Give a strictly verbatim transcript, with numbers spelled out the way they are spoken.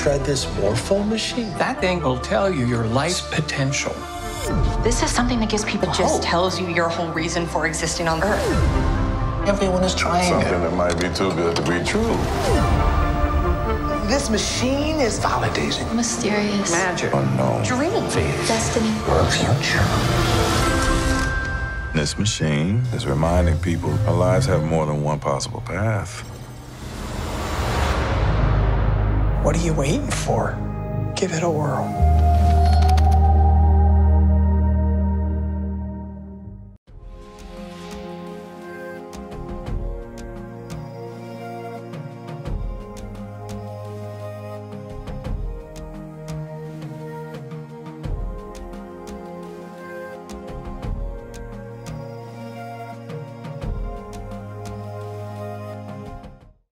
tried this Morpho machine? That thing will tell you your life's potential. This is something that gives people hope. Just tells you your whole reason for existing on Earth. Everyone is trying something that might be too good to be true. This machine is validating. Mysterious. Magic. Unknown. Dream. Faith. Destiny. Or a future. This machine is reminding people our lives have more than one possible path. What are you waiting for? Give it a whirl.